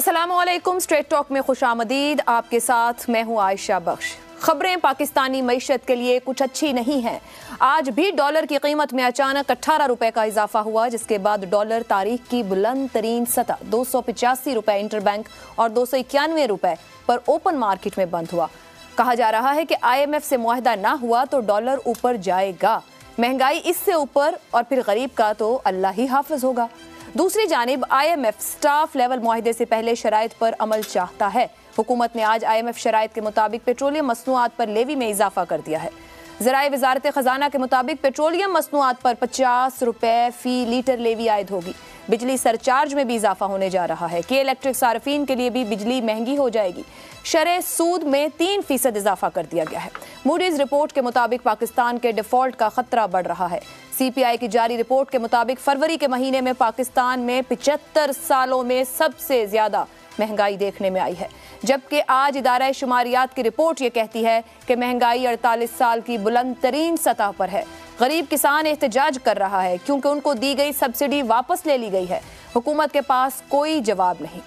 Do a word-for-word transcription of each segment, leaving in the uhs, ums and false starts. अस्सलामुअलैकुम, straight talk में खुश आमदीद। आपके साथ मैं हूँ आयशा बख्श। खबरें पाकिस्तानी मईशत के लिए कुछ अच्छी नहीं हैं। आज भी डॉलर की कीमत में अचानक अट्ठारह रुपये का इजाफा हुआ, जिसके बाद डॉलर तारीख की बुलंद तरीन सतह दो सौ पचासी रुपये इंटरबैंक और दो सौ इक्यानवे रुपये पर ओपन मार्केट में बंद हुआ। कहा जा रहा है कि आई एम एफ से मुआहदा ना हुआ तो डॉलर ऊपर जाएगा, महंगाई इससे ऊपर और फिर गरीब का तो अल्लाह ही हाफिज होगा। दूसरी जानिब I M F staff level मुआहदे से पहले शराइत पर अमल चाहता है। हुकूमत ने आज आई एम एफ शराइत के मुताबिक पेट्रोलियम मसनूआत पर लेवी में इजाफा कर दिया है। ज़राए वजारत ख़जाना के मुताबिक पेट्रोलियम मसनूआत पर पचास रुपये फ़ी लीटर लेवी आयद होगी। बिजली सरचार्ज में भी इजाफा होने जा रहा है कि इलेक्ट्रिक सार्फिन के लिए भी बिजली महंगी हो जाएगी। शरह सूद में तीन फीसद इजाफा कर दिया गया है। मूडीज रिपोर्ट के मुताबिक पाकिस्तान के डिफॉल्ट का खतरा बढ़ रहा है। सी पी आई की जारी रिपोर्ट के मुताबिक फरवरी के महीने में पाकिस्तान में पिचहत्तर सालों में सबसे ज़्यादा महंगाई देखने में आई है, जबकि आज इदारा शुमारियात की रिपोर्ट ये कहती है कि महंगाई अड़तालीस साल की बुलंद तरीन सतह पर है। गरीब किसान एहतजाज कर रहा है क्योंकि उनको दी गई सब्सिडी वापस ले ली गई है। हुकूमत के पास कोई जवाब नहीं।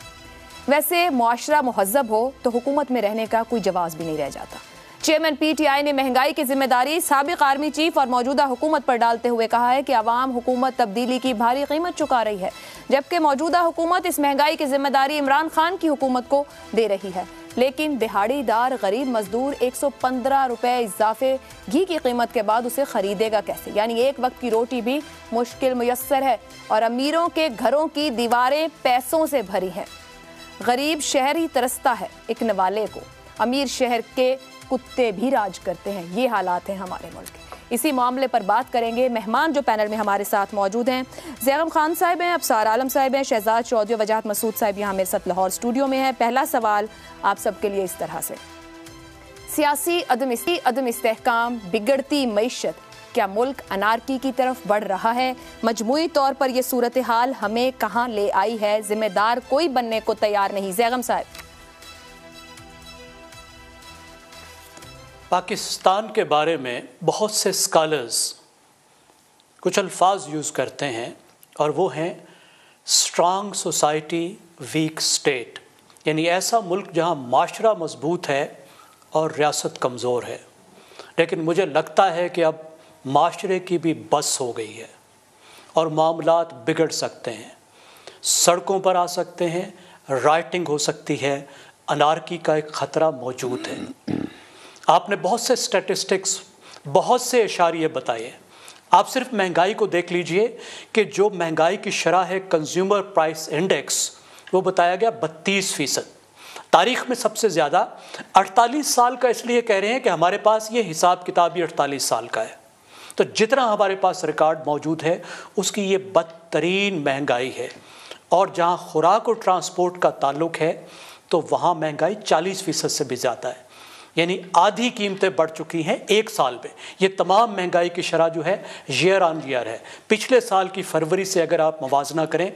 वैसे मुआशरा मुहज्जब हो तो हुकूमत में रहने का कोई जवाब भी नहीं रह जाता। चेयरमैन पी टी आई ने महंगाई की जिम्मेदारी साबिक आर्मी चीफ और मौजूदा हुकूमत पर डालते हुए कहा है कि आवाम हुकूमत तब्दीली की भारी कीमत चुका रही है, जबकि मौजूदा हुकूमत इस महंगाई की जिम्मेदारी इमरान खान की हुकूमत को दे रही है। लेकिन दिहाड़ीदार गरीब मजदूर एक सौ पंद्रह रुपये इजाफे घी की कीमत के बाद उसे खरीदेगा कैसे? यानी एक वक्त की रोटी भी मुश्किल मुयस्सर है और अमीरों के घरों की दीवारें पैसों से भरी हैं। गरीब शहर ही तरसता है एक नवाले को, अमीर शहर के कुत्ते भी राज करते हैं। ये हालात हैं हमारे मुल्क के। इसी मामले पर बात करेंगे। मेहमान जो पैनल में हमारे साथ मौजूद हैं, जैगम खान साहब हैं, अबसार आलम साहब हैं, शहजाद चौधरी, वजाहत मसूद साहब यहाँ मेरे साथ लाहौर स्टूडियो में हैं। पहला सवाल आप सबके लिए इस तरह से, सियासी अदम अदम इस्तेहकाम, बिगड़ती मईशत, क्या मुल्क अनारकी की तरफ बढ़ रहा है? मजमुई तौर पर यह सूरत हाल हमें कहाँ ले आई है? जिम्मेदार कोई बनने को तैयार नहीं। जैगम साहब, पाकिस्तान के बारे में बहुत से स्कॉलर्स कुछ अल्फाज यूज़ करते हैं और वो हैं स्ट्रांग सोसाइटी वीक स्टेट, यानी ऐसा मुल्क जहाँ माशरा मजबूत है और रियासत कमज़ोर है। लेकिन मुझे लगता है कि अब माशरे की भी बस हो गई है और मामलात बिगड़ सकते हैं, सड़कों पर आ सकते हैं, राइटिंग हो सकती है, अनारकी का एक ख़तरा मौजूद है। आपने बहुत से स्टैटिस्टिक्स, बहुत से इशारे बताए। आप सिर्फ महंगाई को देख लीजिए कि जो महंगाई की शरह है कंज्यूमर प्राइस इंडेक्स, वो बताया गया बत्तीस फीसद, तारीख में सबसे ज़्यादा। अड़तालीस साल का इसलिए कह रहे हैं कि हमारे पास ये हिसाब किताब ही अड़तालीस साल का है। तो जितना हमारे पास रिकॉर्ड मौजूद है उसकी ये बदतरीन महंगाई है। और जहाँ खुराक और ट्रांसपोर्ट का ताल्लुक है तो वहाँ महंगाई चालीस फीसद से भी ज़्यादा है, यानी आधी कीमतें बढ़ चुकी हैं एक साल में। ये तमाम महंगाई की शरह जो है ईयर ऑन ईयर है। पिछले साल की फरवरी से अगर आप मुवाजना करें,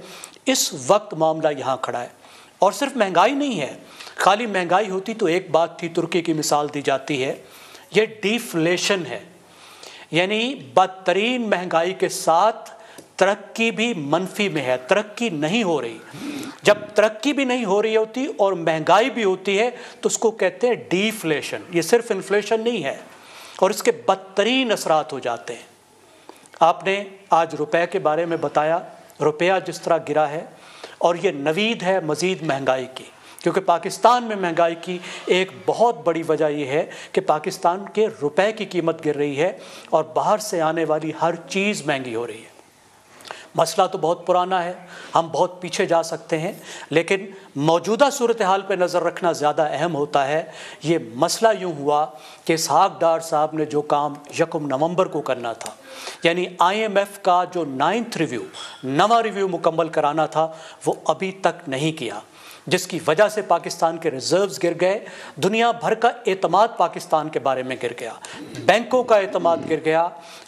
इस वक्त मामला यहाँ खड़ा है। और सिर्फ महंगाई नहीं है, खाली महंगाई होती तो एक बात थी, तुर्की की मिसाल दी जाती है। ये डिफ्लेशन है, यानी बदतरीन महंगाई के साथ तरक्की भी मनफी में है, तरक्की नहीं हो रही। जब तरक्की भी नहीं हो रही होती और महंगाई भी होती है तो उसको कहते हैं डिफ्लेशन। ये सिर्फ इन्फ्लेशन नहीं है और इसके बदतरीन असरात हो जाते हैं। आपने आज रुपए के बारे में बताया, रुपया जिस तरह गिरा है और ये नवीद है मज़ीद महंगाई की, क्योंकि पाकिस्तान में महंगाई की एक बहुत बड़ी वजह यह है कि पाकिस्तान के रुपए की कीमत गिर रही है और बाहर से आने वाली हर चीज़ महंगी हो रही है। मसला तो बहुत पुराना है, हम बहुत पीछे जा सकते हैं, लेकिन मौजूदा सूरत हाल पर नज़र रखना ज़्यादा अहम होता है। ये मसला यूँ हुआ कि इसहाक डार साहब ने जो काम यकम नवंबर को करना था, यानी आई एम एफ का जो नाइन्थ रिव्यू, नवा रिव्यू मुकम्मल कराना था, वो अभी तक नहीं किया, जिसकी वजह से पाकिस्तान के रिजर्व्स गिर गए, दुनिया भर का एतमाद पाकिस्तान के बारे में गिर गया, बैंकों का एतमाद गिर गया।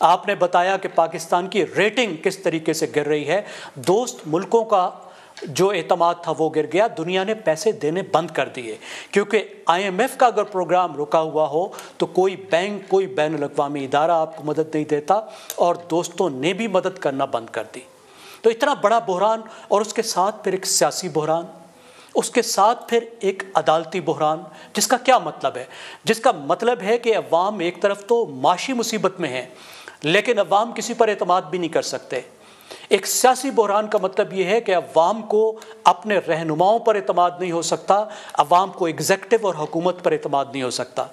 आपने बताया कि पाकिस्तान की रेटिंग किस तरीके से गिर रही है, दोस्त मुल्कों का जो एतमाद था वो गिर गया, दुनिया ने पैसे देने बंद कर दिए, क्योंकि आईएमएफ का अगर प्रोग्राम रुका हुआ हो तो कोई बैंक, कोई बैनुल-अक़वामी इदारा आपको मदद नहीं देता और दोस्तों ने भी मदद करना बंद कर दी। तो इतना बड़ा बहरान और उसके साथ फिर एक सियासी बहरान उसके साथ फिर एक अदालती बहरान, जिसका क्या मतलब है, जिसका मतलब है कि अवाम एक तरफ तो माशी मुसीबत में है लेकिन अवाम किसी पर एतमाद भी नहीं कर सकते। एक सियासी बहरान का मतलब यह है कि अवाम को अपने रहनुमाओं पर एतमाद नहीं हो सकता, अवाम को एग्जेक्टिव और हुकूमत पर एतमाद नहीं हो सकता।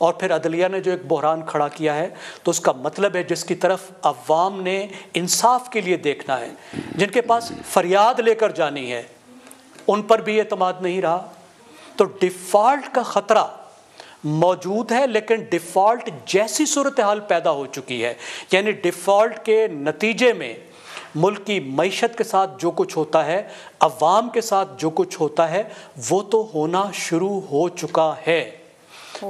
और फिर अदलिया ने जो एक बहरान खड़ा किया है तो उसका मतलब है जिसकी तरफ अवाम ने इंसाफ के लिए देखना है, जिनके पास फरियाद लेकर जानी है, उन पर भी एतमाद नहीं रहा। तो डिफ़ॉल्ट का ख़तरा मौजूद है लेकिन डिफ़ॉल्ट जैसी सूरत हाल पैदा हो चुकी है, यानी डिफ़ॉल्ट के नतीजे में मुल्क की मैशत के साथ जो कुछ होता है, अवाम के साथ जो कुछ होता है, वो तो होना शुरू हो चुका है।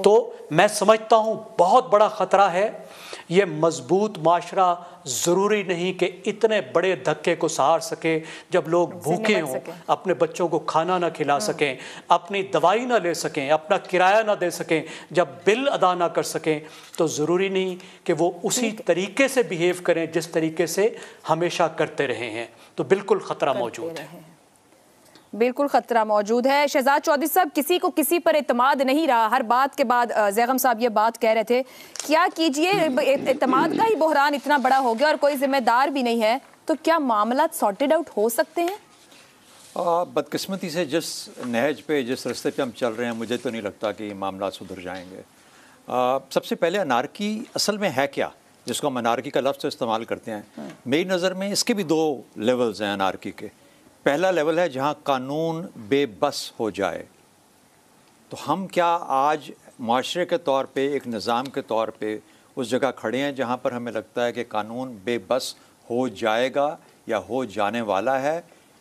तो मैं समझता हूँ बहुत बड़ा ख़तरा है। ये मजबूत माशरा ज़रूरी नहीं कि इतने बड़े धक्के को सहार सके, जब लोग भूखे हों, अपने बच्चों को खाना ना खिला सकें, अपनी दवाई ना ले सकें, अपना किराया ना दे सकें, जब बिल अदा ना कर सकें, तो ज़रूरी नहीं कि वो उसी तरीके से बिहेव करें जिस तरीके से हमेशा करते रहे हैं। तो बिल्कुल ख़तरा मौजूद है, बिल्कुल ख़तरा मौजूद है। शहजाद चौधरी साहब, किसी को किसी पर एतमाद नहीं रहा। हर बात के बाद जैगम साहब ये बात कह रहे थे, क्या कीजिए, एतमाद का ही बहरान इतना बड़ा हो गया और कोई जिम्मेदार भी नहीं है, तो क्या मामला सॉर्टेड आउट हो सकते हैं? बदकिस्मती से जिस नहज पे, जिस रास्ते पे हम चल रहे हैं, मुझे तो नहीं लगता कि मामला सुधर जाएंगे। आ, सबसे पहले अनारकी असल में है क्या, जिसको हम अनारकी का लफ्ज़ इस्तेमाल करते हैं, मेरी नज़र में इसके भी दो लेवल्स हैं अनारकी के। पहला लेवल है जहाँ कानून बेबस हो जाए। तो हम क्या आज माशरे के तौर पे, एक निज़ाम के तौर पे उस जगह खड़े हैं जहाँ पर हमें लगता है कि कानून बेबस हो जाएगा या हो जाने वाला है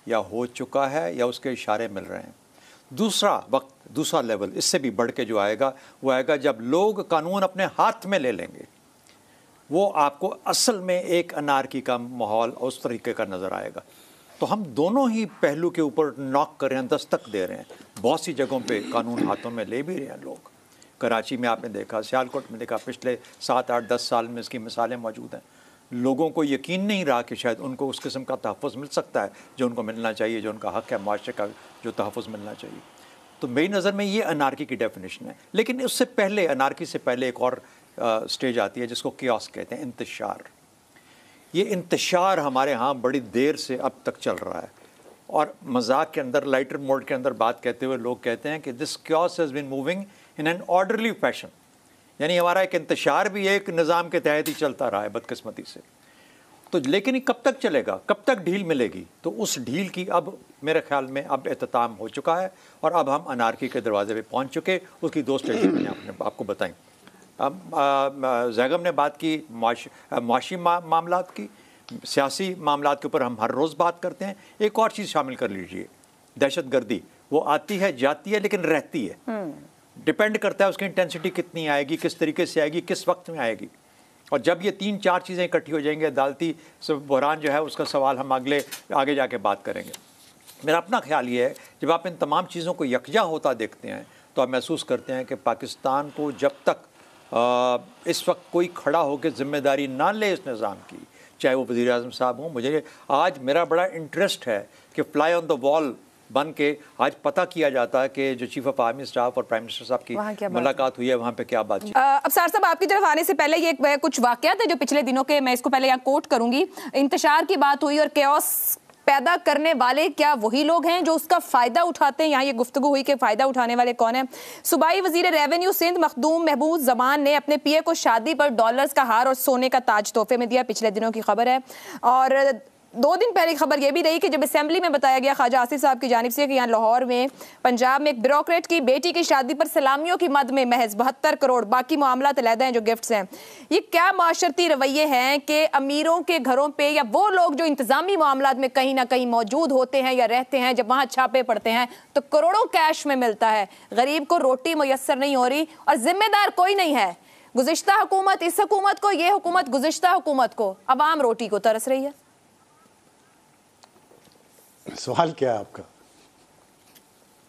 या हो चुका है या उसके इशारे मिल रहे हैं। दूसरा वक्त, दूसरा लेवल इससे भी बढ़ के जो आएगा वो आएगा जब लोग कानून अपने हाथ में ले लेंगे, वो आपको असल में एक अनारकी का माहौल उस तरीके का नज़र आएगा। तो हम दोनों ही पहलू के ऊपर नॉक कर रहे हैं, दस्तक दे रहे हैं। बहुत सी जगहों पे कानून हाथों में ले भी रहे हैं लोग। कराची में आपने देखा, सियालकोट में देखा, पिछले सात आठ दस साल में इसकी मिसालें मौजूद हैं। लोगों को यकीन नहीं रहा कि शायद उनको उस किस्म का तहफ़्फ़ुज़ मिल सकता है जो उनको मिलना चाहिए, जो उनका हक़ है, माशरे का जो तहफ़्फ़ुज़ मिलना चाहिए। तो मेरी नज़र में ये अनारकी की डेफिनेशन है। लेकिन उससे पहले, अनारकी से पहले एक और स्टेज आती है जिसको कियोस्क कहते हैं, इंतशार। ये इंतशार हमारे यहाँ बड़ी देर से अब तक चल रहा है और मजाक के अंदर, लाइटर मोड के अंदर बात कहते हुए लोग कहते हैं कि this chaos has been moving in an orderly fashion, यानी हमारा एक इंतशार भी एक निज़ाम के तहत ही चलता रहा है बदकिस्मती से। तो लेकिन ये कब तक चलेगा, कब तक ढील मिलेगी? तो उस ढील की अब मेरे ख्याल में अब एहतमाम हो चुका है और अब हम अनारकी के दरवाजे पर पहुँच चुके। उसकी दो स्टेज मैंने आपने आपको बताई। अब जैगम ने बात की माशी मामला की, सियासी मामला के ऊपर हम हर रोज़ बात करते हैं। एक और चीज़ शामिल कर लीजिए, दहशत गर्दी। वो आती है, जाती है, लेकिन रहती है। डिपेंड करता है उसकी इंटेंसिटी कितनी आएगी, किस तरीके से आएगी, किस वक्त में आएगी। और जब ये तीन चार चीज़ें इकट्ठी हो जाएंगी, अदालती बहरान जो है उसका सवाल हम अगले आगे जाके बात करेंगे। मेरा अपना ख्याल ये है, जब आप इन तमाम चीज़ों को यकजा होता देखते हैं तो आप महसूस करते हैं कि पाकिस्तान को जब तक आ, इस वक्त कोई खड़ा होकर ज़िम्मेदारी ना ले इस निज़ाम की, चाहे वो वज़ीर आज़म साहब हों। मुझे आज मेरा बड़ा इंटरेस्ट है कि फ़्लाई ऑन द वॉल बन के आज पता किया जाता है कि जो चीफ ऑफ आर्मी स्टाफ और प्राइम मिनिस्टर साहब की मुलाकात हुई है वहाँ पे क्या बातचीत। अबसार साहब, आपकी तरफ आने से पहले ये कुछ वाक़यात है जो पिछले दिनों के, मैं इसको पहले यहाँ कोट करूँगी। इंतशार की बात हुई और कैओस पैदा करने वाले क्या वही लोग हैं जो उसका फ़ायदा उठाते हैं? यहाँ ये गुफ्तगू हुई कि फ़ायदा उठाने वाले कौन हैं। सूबाई वज़ीर रेवेन्यू सिंध मखदूम महबूब जमान ने अपने पीए को शादी पर डॉलर्स का हार और सोने का ताज तोहफे में दिया, पिछले दिनों की खबर है। और दो दिन पहले खबर यह भी रही कि जब असेंबली में बताया गया खाजा आसिफ साहब की जानिब से कि यहाँ लाहौर में पंजाब में एक ब्यूरोक्रेट की बेटी की शादी पर सलामियों की मद में महज बहत्तर करोड़, बाकी मामला अलहदा हैं जो गिफ्ट्स हैं। ये क्या माशरती रवैये हैं कि अमीरों के घरों पे या वो लोग जो इंतजामी मामला में कहीं ना कहीं मौजूद होते हैं या रहते हैं, जब वहाँ छापे पड़ते हैं तो करोड़ों कैश में मिलता है, गरीब को रोटी मैसर नहीं हो रही और जिम्मेदार कोई नहीं है। गुज़िश्ता हुकूमत, इस हुकूमत को, ये हुकूमत गुज़िश्ता हुकूमत को, अवाम रोटी को तरस रही है। सवाल क्या है आपका?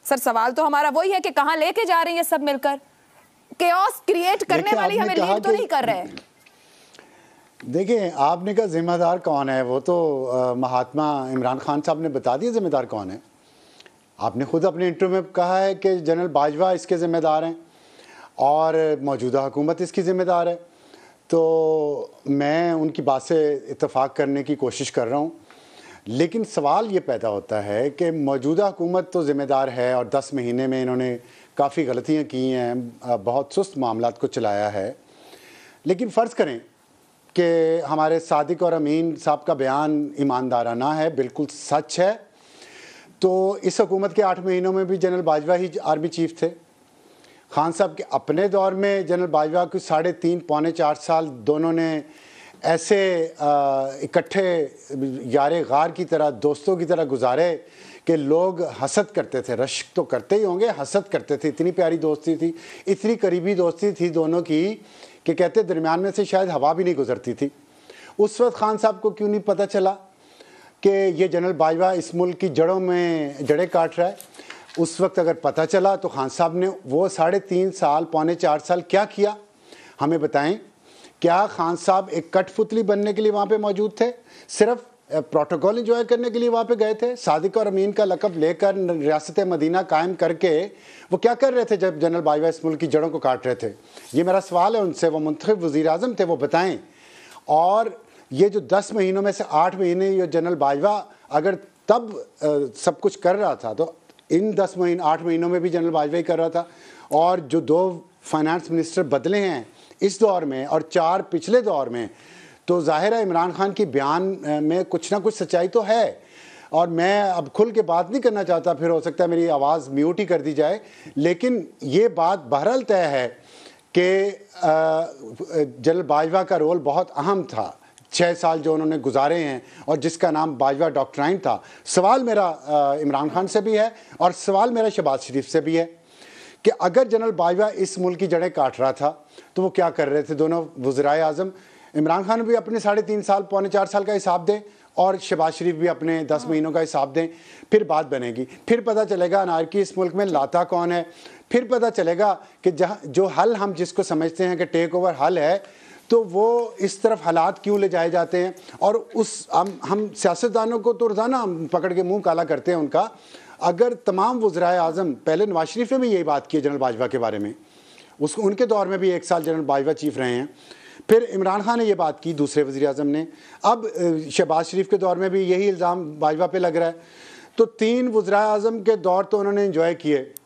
सर, सवाल तो हमारा वही है कि कहाँ लेके जा रही है सब मिलकर, कैओस क्रिएट करने वाली हमें लीड तो नहीं कर रहे हैं। देखिए, आपने कहा जिम्मेदार कौन है, वो तो महात्मा इमरान खान साहब ने बता दिया जिम्मेदार कौन है। आपने खुद अपने इंटरव्यू में कहा है कि जनरल बाजवा इसके ज़िम्मेदार हैं और मौजूदा हुकूमत इसकी ज़िम्मेदार है, तो मैं उनकी बात से इत्तेफाक करने की कोशिश कर रहा हूँ। लेकिन सवाल ये पैदा होता है कि मौजूदा हुकूमत तो ज़िम्मेदार है और दस महीने में इन्होंने काफ़ी गलतियाँ की हैं, बहुत सुस्त मामलात को चलाया है। लेकिन फ़र्ज़ करें कि हमारे सादिक और अमीन साहब का बयान ईमानदाराना है, बिल्कुल सच है, तो इस हुकूमत के आठ महीनों में भी जनरल बाजवा ही आर्मी चीफ थे। खान साहब के अपने दौर में जनरल बाजवा को साढ़े तीन पौने चार साल दोनों ने ऐसे इकट्ठे यारे गार की तरह, दोस्तों की तरह गुजारे कि लोग हसद करते थे। रश्क तो करते ही होंगे, हसद करते थे। इतनी प्यारी दोस्ती थी, इतनी करीबी दोस्ती थी दोनों की कि कहते दरमियान में से शायद हवा भी नहीं गुजरती थी। उस वक्त खान साहब को क्यों नहीं पता चला कि ये जनरल बाजवा इस मुल्क की जड़ों में जड़ें काट रहा है? उस वक्त अगर पता चला तो खान साहब ने वो साढ़े तीन साल पौने चार साल क्या किया, हमें बताएं। क्या खान साहब एक कठपुतली बनने के लिए वहाँ पे मौजूद थे? सिर्फ प्रोटोकॉल इंजॉय करने के लिए वहाँ पे गए थे? सादिक और अमीन का लकब लेकर रियासत मदीना कायम करके वो क्या कर रहे थे जब जनरल बाजवा इस मुल्क की जड़ों को काट रहे थे? ये मेरा सवाल है उनसे। वो मुंतखब वज़ीर आज़म थे, वो बताएँ। और ये जो दस महीनों में से आठ महीने ये जनरल बाजवा अगर तब आ, सब कुछ कर रहा था, तो इन दस महीन आठ महीनों में भी जनरल बाजवा ही कर रहा था। और जो दो फाइनेंस मिनिस्टर बदले हैं इस दौर में और चार पिछले दौर में, तो जाहिर है इमरान खान की बयान में कुछ ना कुछ सच्चाई तो है। और मैं अब खुल के बात नहीं करना चाहता, फिर हो सकता है मेरी आवाज़ म्यूट ही कर दी जाए, लेकिन ये बात बहरहाल तय है कि जनरल बाजवा का रोल बहुत अहम था। छः साल जो उन्होंने गुजारे हैं और जिसका नाम बाजवा डॉक्ट्राइन था। सवाल मेरा इमरान खान से भी है और सवाल मेरा शहबाज शरीफ से भी है कि अगर जनरल बाजवा इस मुल्क की जड़ें काट रहा था तो वो क्या कर रहे थे दोनों वज़ीराए आज़म? इमरान खान भी अपने साढ़े तीन साल पौने चार साल का हिसाब दें और शहबाज शरीफ भी अपने दस महीनों का हिसाब दें, फिर बात बनेगी। फिर पता चलेगा अनारकी इस मुल्क में लाता कौन है। फिर पता चलेगा कि जहाँ जो हल हम जिसको समझते हैं कि टेक ओवर हल है, तो वो इस तरफ हालात क्यों ले जाए जाते हैं। और उस हम हम सियासतदानों को तो रोज़ाना हम पकड़ के मुंह काला करते हैं उनका। अगर तमाम वज़राए आज़म, पहले नवाज शरीफ ने भी यही बात की जनरल बाजवा के बारे में, उसको उनके दौर में भी एक साल जनरल बाजवा चीफ रहे हैं, फिर इमरान खान ने ये बात की, दूसरे वज़ीर आज़म ने, अब शहबाज शरीफ के दौर में भी यही इल्ज़ाम बाजवा पे लग रहा है। तो तीन वज़राए आज़म के दौर तो उन्होंने इन्जॉय किए,